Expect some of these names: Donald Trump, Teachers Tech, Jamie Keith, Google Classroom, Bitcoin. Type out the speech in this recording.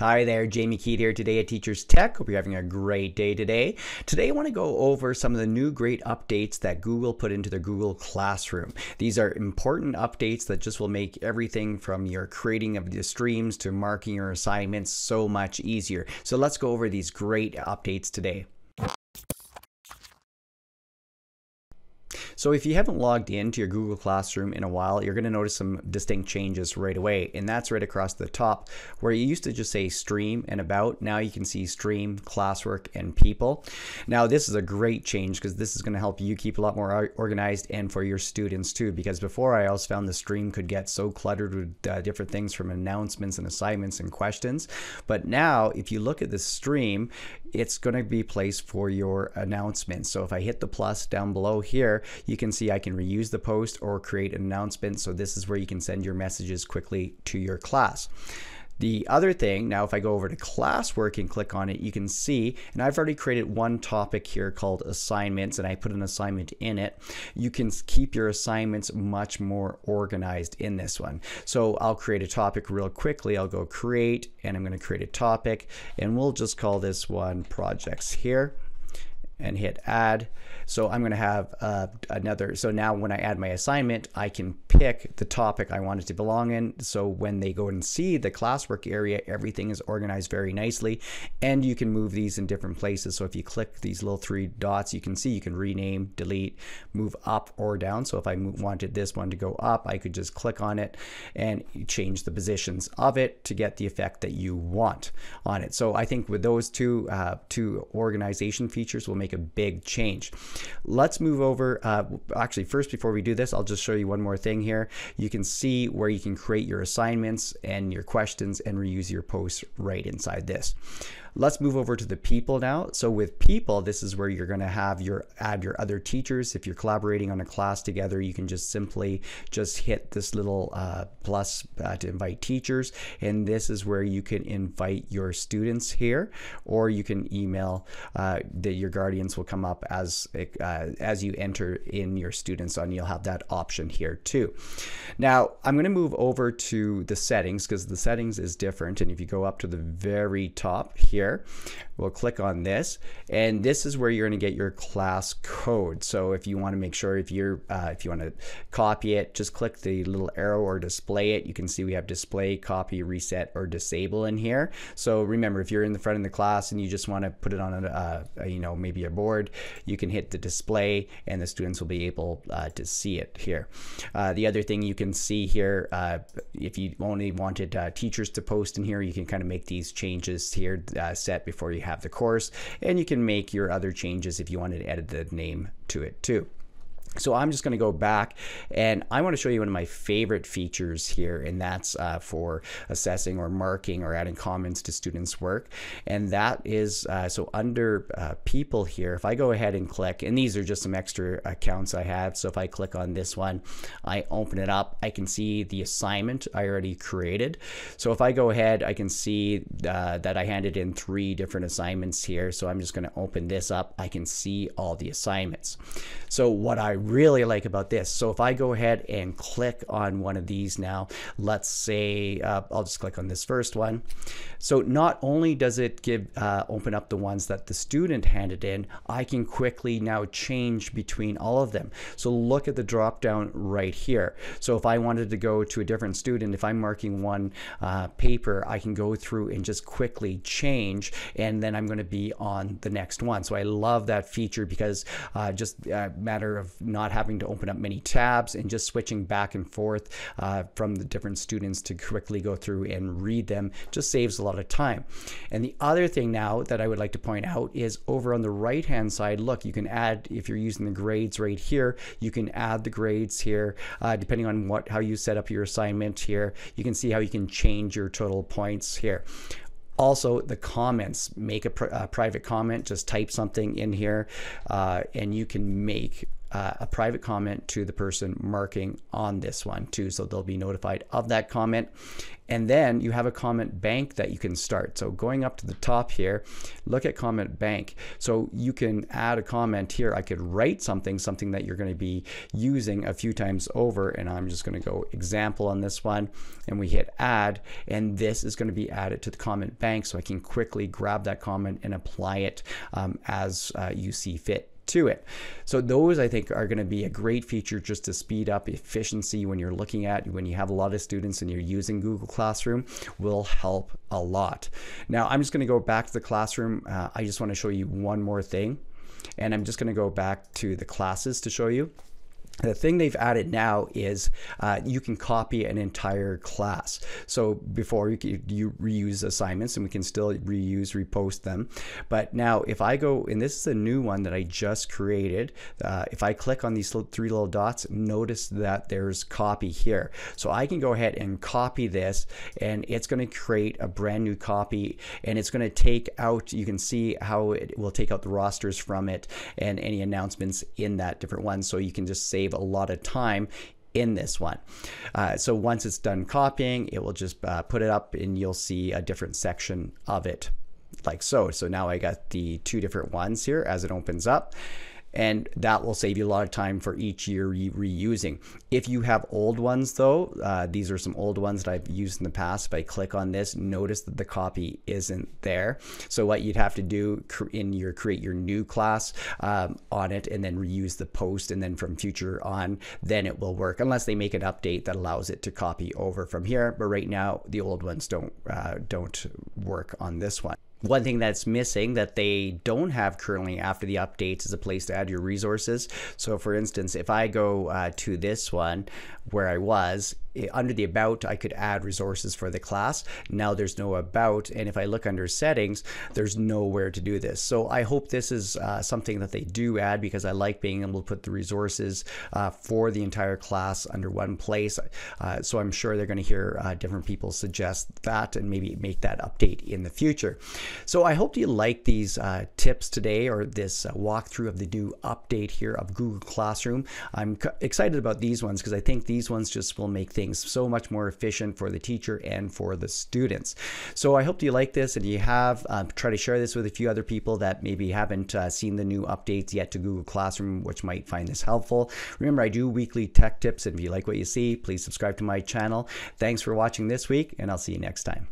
Hi there, Jamie Keith here today at Teachers Tech. Hope you're having a great day today. Today I want to go over some of the new great updates that Google put into their Google Classroom. These are important updates that just will make everything from your creating of the streams to marking your assignments so much easier. So let's go over these great updates today. So if you haven't logged into your Google Classroom in a while, you're going to notice some distinct changes right away, and that's right across the top where you used to just say stream and about. Now you can see stream, classwork, and people. Now this is a great change because this is going to help you keep a lot more organized and for your students too, because before I always found the stream could get so cluttered with different things from announcements and assignments and questions. But now if you look at the stream, it's going to be placed for your announcements. So if I hit the plus down below here, you can see I can reuse the post or create an announcement. So this is where you can send your messages quickly to your class. The other thing, now if I go over to classwork and click on it, you can see, and I've already created one topic here called assignments, and I put an assignment in it. You can keep your assignments much more organized in this one. So I'll create a topic real quickly. I'll go create, and I'm going to create a topic, and we'll just call this one projects here, and hit add. So I'm going to have another, so now when I add my assignment, I can pick the topic I want it to belong in. So when they go and see the classwork area, everything is organized very nicely, and you can move these in different places. So if you click these little three dots, you can see you can rename, delete, move up or down. So if I wanted this one to go up, I could just click on it and change the positions of it to get the effect that you want on it. So I think with those two organization features will make a big change. Let's move over, actually first before we do this, I'll just show you one more thing here. You can see where you can create your assignments and your questions and reuse your posts right inside this. Let's move over to the people now. So with people, this is where you're going to have your add your other teachers. If you're collaborating on a class together, you can just simply just hit this little plus to invite teachers, and this is where you can invite your students here, or you can email that your guardian will come up as you enter in your students on. You'll have that option here too. Now I'm going to move over to the settings because the settings is different, and if you go up to the very top here, we'll click on this, and this is where you're going to get your class code. So if you want to make sure, if you want to copy it, just click the little arrow or display it. You can see we have display, copy, reset, or disable in here. So remember, if you're in the front of the class and you just want to put it on a you know, maybe a board, you can hit the display and the students will be able to see it here. The other thing you can see here, if you only wanted teachers to post in here, you can kind of make these changes here set before you have the course, and you can make your other changes if you wanted to edit the name to it too. So I'm just going to go back, and I want to show you one of my favorite features here, and that's for assessing or marking or adding comments to students' work. And that is, so under people here, if I go ahead and click, and these are just some extra accounts I have. So if I click on this one, I open it up, I can see the assignment I already created. So if I go ahead, I can see that I handed in 3 different assignments here. So I'm just going to open this up. I can see all the assignments. So what I really like about this, so if I go ahead and click on one of these now, let's say I'll just click on this first one. So not only does it give open up the ones that the student handed in, I can quickly now change between all of them. So look at the drop down right here. So if I wanted to go to a different student, if I'm marking one paper, I can go through and just quickly change, and then I'm going to be on the next one. So I love that feature because just a matter of not having to open up many tabs and just switching back and forth from the different students to quickly go through and read them just saves a lot of time. And the other thing now that I would like to point out is over on the right hand side, look, you can add, if you're using the grades right here, you can add the grades here depending on how you set up your assignment here. You can see how you can change your total points here. Also, the comments, make a private comment, just type something in here and you can make a private comment to the person marking on this one too, so they'll be notified of that comment. And then you have a comment bank that you can start. So going up to the top here, look at comment bank. So you can add a comment here. I could write something that you're going to be using a few times over, and I'm just going to go example on this one, and we hit add, and this is going to be added to the comment bank, so I can quickly grab that comment and apply it as you see fit to it. So those, I think, are going to be a great feature just to speed up efficiency when you're looking at, when you have a lot of students and you're using Google Classroom, will help a lot. Now I'm just going to go back to the classroom. I just want to show you one more thing, and I'm just going to go back to the classes to show you. The thing they've added now is you can copy an entire class. So before you reuse assignments, and we can still reuse, repost them. But now if I go, and this is a new one that I just created, if I click on these three little dots, notice that there's copy here. So I can go ahead and copy this, and it's going to create a brand new copy, and it's going to take out, you can see how it will take out the rosters from it and any announcements in that different one. So you can just save a lot of time in this one. So once it's done copying, it will just put it up, and you'll see a different section of it, like so. So now I got the two different ones here as it opens up, and that will save you a lot of time for each year reusing. If you have old ones though, these are some old ones that I've used in the past. If I click on this, notice that the copy isn't there. So what you'd have to do in your create your new class on it, and then reuse the post, and then from future on, then it will work, unless they make an update that allows it to copy over from here. But right now, the old ones don't work on this one. One thing that's missing that they don't have currently after the updates is a place to add your resources. So for instance, if I go to this one where I was, under the about, I could add resources for the class. Now there's no about, and if I look under settings, there's nowhere to do this. So I hope this is something that they do add, because I like being able to put the resources for the entire class under one place. So I'm sure they're going to hear different people suggest that, and maybe make that update in the future. So I hope you like these tips today, or this walkthrough of the new update here of Google Classroom. I'm excited about these ones, because I think these ones just will make things so much more efficient for the teacher and for the students. So I hope you like this, and you have try to share this with a few other people that maybe haven't seen the new updates yet to Google Classroom, which might find this helpful. Remember, I do weekly tech tips, and if you like what you see, please subscribe to my channel. Thanks for watching this week, and I'll see you next time.